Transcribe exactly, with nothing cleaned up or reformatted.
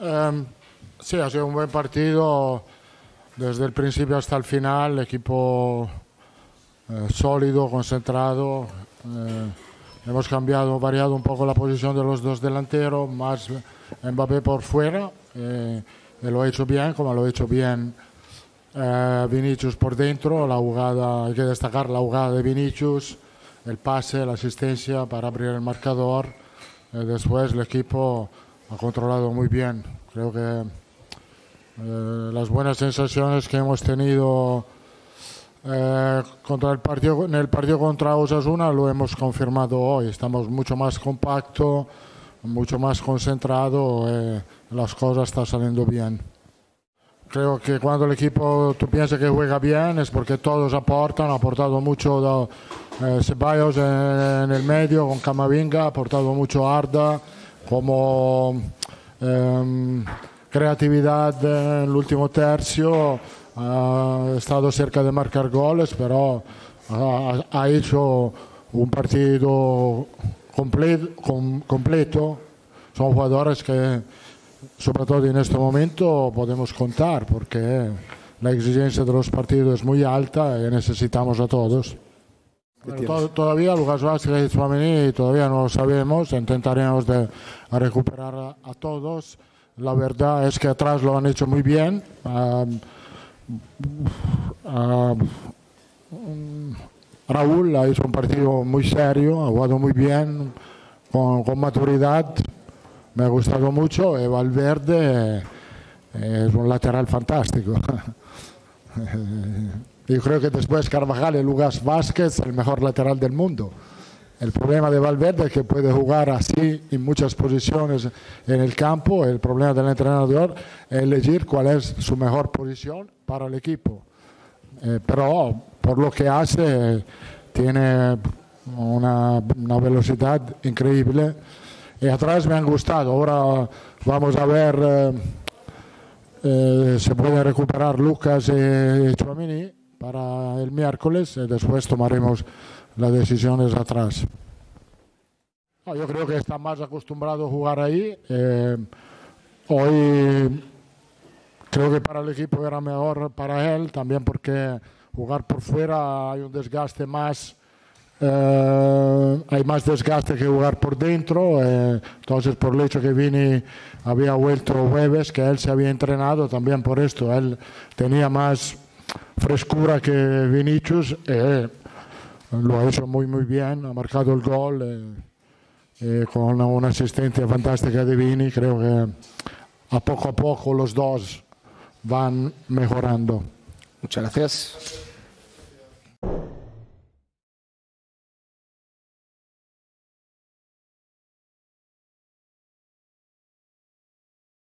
Eh, sí, ha sido un buen partido desde el principio hasta el final. Equipo eh, sólido, concentrado. Eh, hemos cambiado, variado un poco la posición de los dos delanteros, más Mbappé por fuera. Eh, lo ha hecho bien, como lo ha hecho bien eh, Vinicius por dentro. La jugada, hay que destacar la jugada de Vinicius, el pase, la asistencia para abrir el marcador. Eh, después el equipo ha controlado muy bien. Creo que eh, las buenas sensaciones que hemos tenido eh, contra el partido, en el partido contra Osasuna lo hemos confirmado hoy. Estamos mucho más compacto, mucho más concentrado. Eh, las cosas están saliendo bien. Creo que cuando el equipo, tú piensas que juega bien, es porque todos aportan. Ha aportado mucho eh, Ceballos en, en el medio con Camavinga, ha aportado mucho Arda como eh, creatividad en el último tercio. Ha estado cerca de marcar goles, pero ha, ha hecho un partido comple com completo. Son jugadores que, sobre todo en este momento, podemos contar, porque la exigencia de los partidos es muy alta y necesitamos a todos. Bueno, todavía Lucas Vázquez y Tromini todavía no lo sabemos, intentaremos de recuperar a, a todos. La verdad es que atrás lo han hecho muy bien. Uh, uh, um, Raúl ha hecho un partido muy serio, ha jugado muy bien, con, con maturidad. Me ha gustado mucho. Valverde es un lateral fantástico. Yo creo que después Carvajal y Lucas Vázquez, el mejor lateral del mundo. El problema de Valverde es que puede jugar así en muchas posiciones en el campo. El problema del entrenador es elegir cuál es su mejor posición para el equipo. Eh, pero por lo que hace, tiene una, una velocidad increíble. Y atrás me han gustado. Ahora vamos a ver eh, eh, se puede recuperar Lucas y Tromini para el miércoles y después tomaremos las decisiones atrás. No, yo creo que está más acostumbrado a jugar ahí. Eh, hoy creo que para el equipo era mejor para él, también porque jugar por fuera hay un desgaste más. Eh, hay más desgaste que jugar por dentro, eh, entonces por el hecho que Vini había vuelto jueves, que él se había entrenado también por esto, él tenía más frescura que Vinicius, eh, lo ha hecho muy muy bien, ha marcado el gol eh, eh, con una asistencia fantástica de Vini. Creo que a poco a poco los dos van mejorando. Muchas gracias.